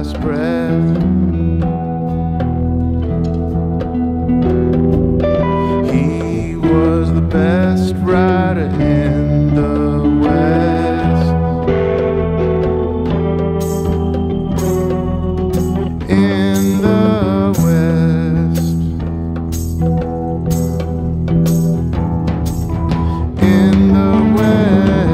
last breath. He was the best rider in the West. In the West. In the West.